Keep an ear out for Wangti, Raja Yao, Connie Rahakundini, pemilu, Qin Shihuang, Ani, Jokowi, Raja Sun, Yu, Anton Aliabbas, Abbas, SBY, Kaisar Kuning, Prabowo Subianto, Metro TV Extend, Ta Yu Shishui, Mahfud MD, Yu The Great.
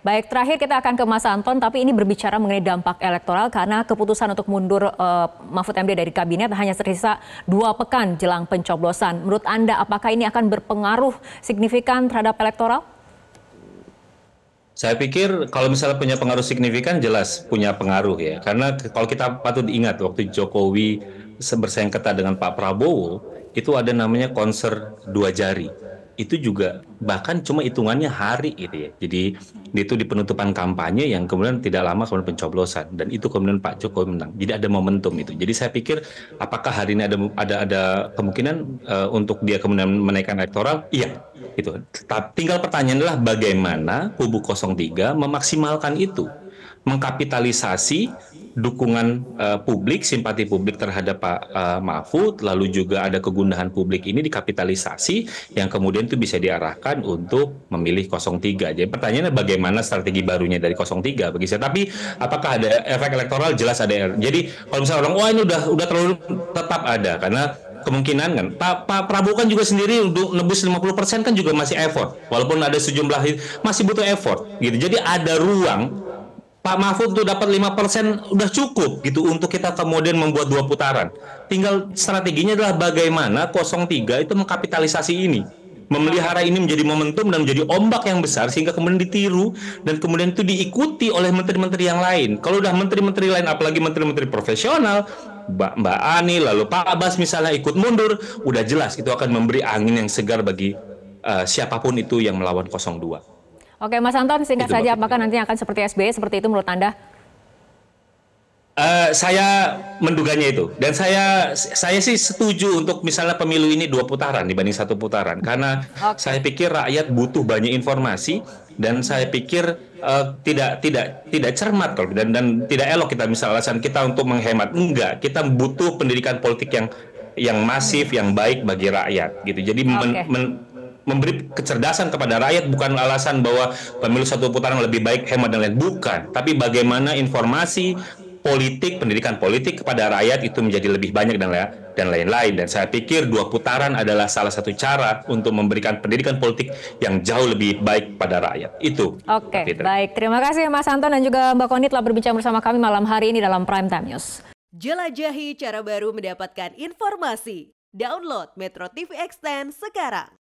Baik, terakhir kita akan ke Mas Anton, tapi ini berbicara mengenai dampak elektoral karena keputusan untuk mundur Mahfud MD dari kabinet hanya tersisa 2 pekan jelang pencoblosan. Menurut Anda, apakah ini akan berpengaruh signifikan terhadap elektoral? Saya pikir kalau misalnya punya pengaruh signifikan, jelas punya pengaruh ya. Karena kalau kita patut diingat waktu Jokowi bersaing ketat dengan Pak Prabowo, itu ada namanya konser 2 jari. Itu juga bahkan cuma hitungannya hari gitu ya. Jadi itu di penutupan kampanye yang kemudian tidak lama kemudian pencoblosan dan itu kemudian Pak Jokowi menang. Jadi ada momentum itu. Jadi saya pikir apakah hari ini ada kemungkinan untuk dia kemudian menaikkan elektoral? Iya, gitu. Tapi tinggal pertanyaan adalah bagaimana kubu 03 memaksimalkan itu, mengkapitalisasi dukungan publik, simpati publik terhadap Pak Mahfud, lalu juga ada kegundahan publik ini dikapitalisasi yang kemudian itu bisa diarahkan untuk memilih 03. Jadi pertanyaannya bagaimana strategi barunya dari 03 bagi saya. Tapi apakah ada efek elektoral? Jelas ada. Jadi kalau misalnya orang wah ini udah terlalu, tetap ada karena kemungkinan kan Pak Prabowo kan juga sendiri untuk nebus 50% kan juga masih effort. Walaupun ada sejumlah masih butuh effort gitu. Jadi ada ruang Pak Mahfud tuh dapat 5% udah cukup gitu untuk kita kemudian membuat 2 putaran. Tinggal strateginya adalah bagaimana 03 itu mengkapitalisasi ini, memelihara ini menjadi momentum dan menjadi ombak yang besar sehingga kemudian ditiru dan kemudian itu diikuti oleh menteri-menteri yang lain. Kalau udah menteri-menteri lain, apalagi menteri-menteri profesional, Mbak Ani, lalu Pak Abbas misalnya ikut mundur, udah jelas itu akan memberi angin yang segar bagi siapapun itu yang melawan 02. Oke, Mas Anton, singkat itu saja, apakah nantinya akan seperti SBY, seperti itu menurut Anda? Saya menduganya itu. Dan saya sih setuju untuk misalnya pemilu ini 2 putaran dibanding 1 putaran. Karena saya pikir rakyat butuh banyak informasi dan saya pikir tidak cermat kalau dan tidak elok kita misalnya alasan kita untuk menghemat. Enggak, kita butuh pendidikan politik yang masif, yang baik bagi rakyat gitu. Jadi memberi kecerdasan kepada rakyat bukan alasan bahwa pemilu 1 putaran lebih baik hemat dan lain, bukan, tapi bagaimana informasi politik, pendidikan politik kepada rakyat itu menjadi lebih banyak dan lain-lain. Dan saya pikir 2 putaran adalah salah satu cara untuk memberikan pendidikan politik yang jauh lebih baik pada rakyat. Itu. Oke, baik. Terima kasih Mas Anton dan juga Mbak Connie telah berbincang bersama kami malam hari ini dalam Prime Time News. Jelajahi cara baru mendapatkan informasi. Download Metro TV Extend sekarang.